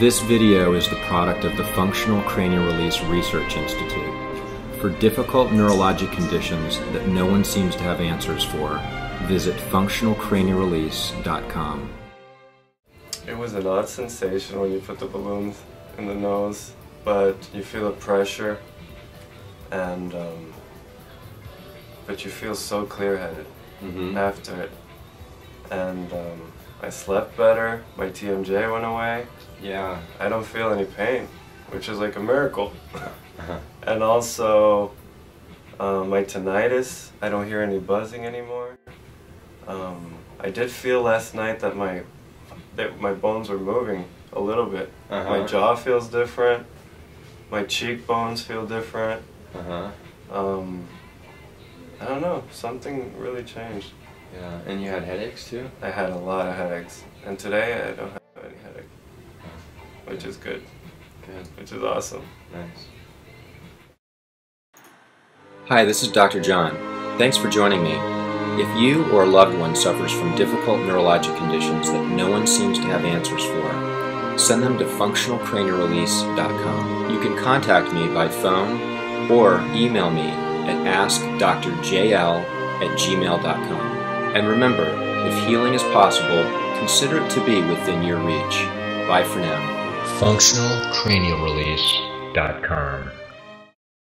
This video is the product of the Functional Cranial Release Research Institute. For difficult neurologic conditions that no one seems to have answers for, visit FunctionalCranialRelease.com. It was an odd sensation when you put the balloons in the nose, but you feel the pressure, and but you feel so clear-headed after it. And I slept better, my TMJ went away. Yeah. I don't feel any pain, which is like a miracle. And also, my tinnitus, I don't hear any buzzing anymore. I did feel last night that my bones were moving a little bit. My jaw feels different. My cheekbones feel different. I don't know, something really changed. Yeah, and you had headaches too? I had a lot of headaches. And today I don't have any headache, which is good. Good. Which is awesome. Nice. Hi, this is Dr. John. Thanks for joining me. If you or a loved one suffers from difficult neurologic conditions that no one seems to have answers for, send them to FunctionalCranialRelease.com. You can contact me by phone or email me at Askdrjl@Gmail.com. And remember, if healing is possible, consider it to be within your reach. Bye for now. FunctionalCranialRelease.com